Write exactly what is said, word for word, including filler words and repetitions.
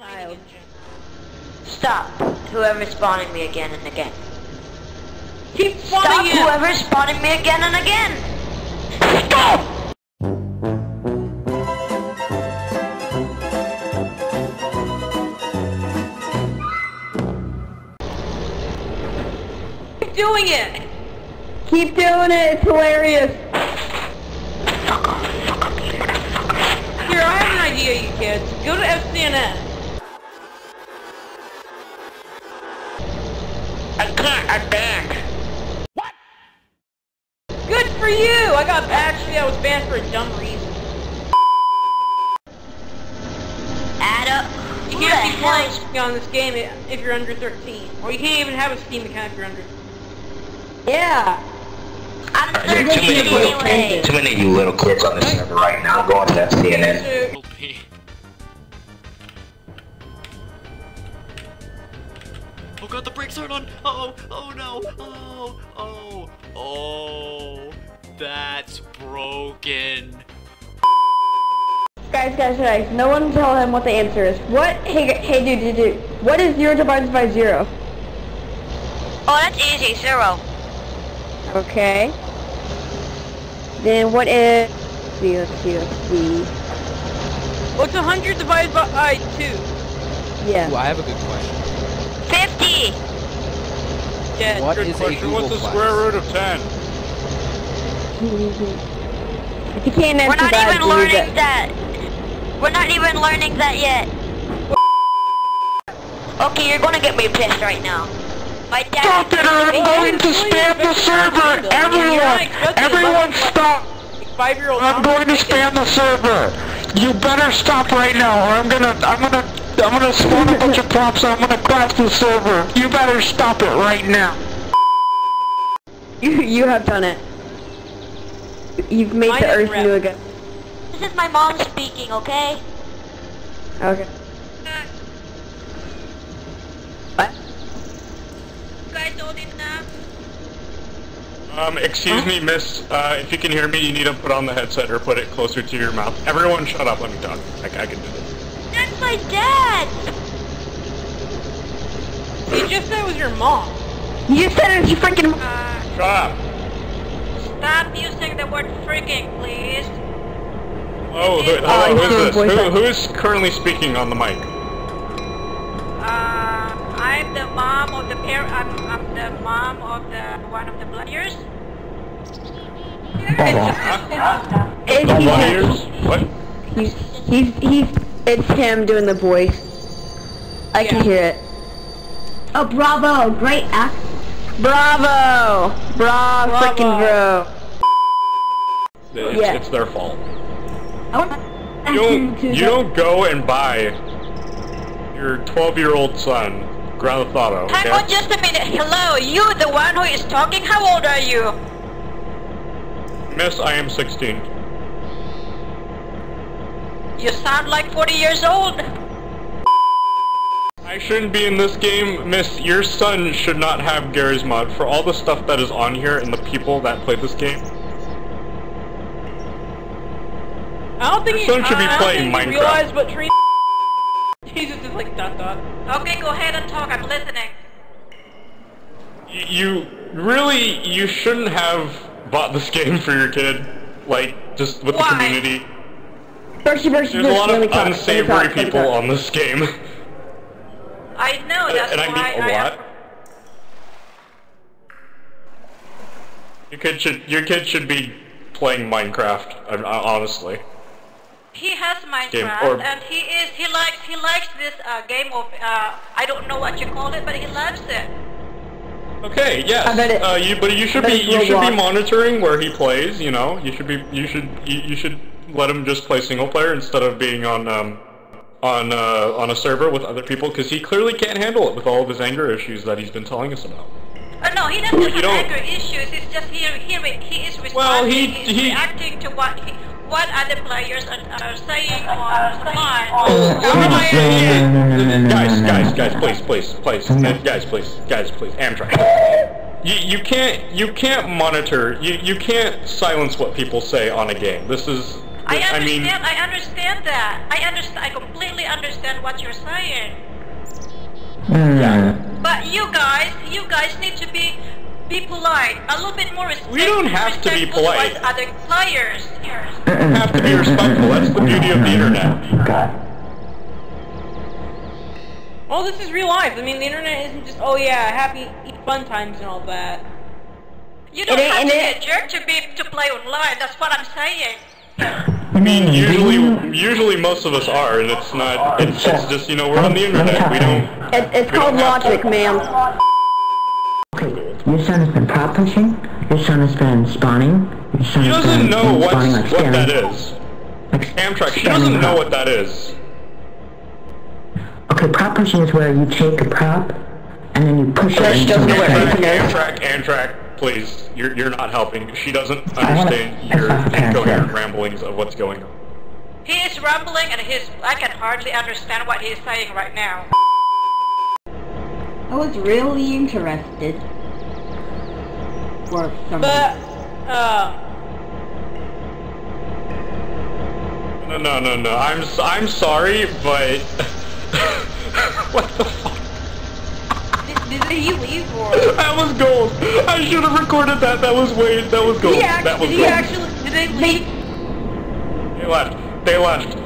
child. Stop whoever's spawning me again and again. Keep spawning you! Stop whoever's spawning me again and again! Stop! Keep doing it! Keep doing it, it's hilarious! Here, I have an idea, you kids. Go to F C N S. I can't, I'm banned. What? Good for you! I got, actually I was banned for a dumb reason. Add up. You Who can't be playing on this game if you're under thirteen. Or you can't even have a Steam account if you're under thirteen. Yeah. I'm uh, there are too many, little, anyway. too many of you little kids on this server right now going to F C N S. Oh god, the brakes aren't on! Uh oh! Oh no! Oh! Oh! Oh! That's broken! Guys, guys, guys, no one tell him what the answer is. What? Hey, hey dude, dude, dude. What is zero divided by zero? Oh, that's easy. Zero. Okay. Then what is... Let's see, let's see, let's see. What's one hundred divided by I, two? Yeah. Ooh, I have a good question. fifty! Yeah, what is a Google What's the square root of ten? You can't answer We're not that, even learning that. that. We're not even learning that yet. Okay, you're gonna get me pissed right now. My dad- Stop it! I'm going to spam the server! Everyone! Everyone stop! I'm going to spam the server! You better stop right now or I'm gonna- I'm gonna- I'm gonna spawn a bunch of props and I'm gonna crash the server. You better stop it right now. You, you have done it. You've made Mine the earth new again. This is my mom speaking, okay? Okay. Uh, what? You guys old enough? Um, excuse huh? me, miss. Uh, if you can hear me, you need to put on the headset or put it closer to your mouth. Everyone shut up, let me talk. I, I can do this. That's my dad! You just said it was your mom. You just said it was your freaking mom. Uh, Shut up. Stop using the word freaking, please. Oh, who, hello, who is this? Who, who is currently speaking on the mic? Uh, I'm the mom of the parent. I'm, I'm the mom of the one of the players. The players? What? He's, he's, he's... It's him doing the voice. I yeah. can hear it. Oh, bravo! Great act. Bravo! Bra, bravo! Freaking bro! It's, yeah. it's their fault. Oh. You don't. You don't go and buy your twelve-year-old son Grand Theft Auto. Okay? Hang on just a minute. Hello, you the one who is talking. How old are you? Miss, I am sixteen. You sound like forty years old! I shouldn't be in this game, miss. Your son should not have Garry's Mod for all the stuff that is on here and the people that play this game. I don't think your son should be playing Minecraft. Realize what tree Jesus is like dot dot. Okay, go ahead and talk, I'm listening. You, you really, you shouldn't have bought this game for your kid. Like, just with Why? the community. Berkshire, Berkshire, There's Berkshire, a lot of unsavory talk, people on this game. I know, that's and, and why I mean a I lot. Have... Your kid should, your kid should be playing Minecraft. Honestly. He has Minecraft, game, or... and he is he likes he likes this uh, game of uh, I don't know what you call it, but he loves it. Okay, yes. It, uh, you, but you should be you should be monitoring where he plays. You know, you should be you should you, you should. let him just play single player instead of being on um, on uh, on a server with other people, because he clearly can't handle it with all of his anger issues that he's been telling us about. Oh no, he doesn't you have don't... anger issues. It's just he he he is responding. Well, he he's he... reacting to what he, what other players are, are saying or smart. Guys, guys, guys, please, please, please, guys, please, guys, please, Amtrak. You, you can't you can't monitor you you can't silence what people say on a game. This is I understand. I, mean, I understand that. I understand. I completely understand what you're saying. Mm. Yeah. But you guys, you guys need to be be polite, a little bit more respectful. We don't have to be polite. Towards other players. You have to be respectful. That's the beauty of the internet. God. All this is real life. I mean, the internet isn't just, oh yeah, happy fun times and all that. You don't it, have to it, be a jerk to be to play online. That's what I'm saying. I mean, usually, usually most of us are, and it's not. It's, it's just, you know, we're on the internet. We don't. It, it's we called don't logic, ma'am. Your son has been prop pushing. Your son has been spawning. Your son he has doesn't been, know been spawning, like, what that is. Like, Amtrak. She doesn't know what that is. Okay, prop pushing is where you take a prop and then you push it. She doesn't know what it is. Amtrak, Amtrak, please, you're you're not helping. She doesn't understand your incoherent ramblings of what's going on. He is rambling, and he's. I can hardly understand what he's saying right now. I was really interested. For some but uh. No, no, no, no. I'm I'm sorry, but. What the fuck? Did, did he leave or? That was gold. I should have recorded that. That was way. That was gold. Did he actually, that was did gold. He actually, did they leave? They left. They left.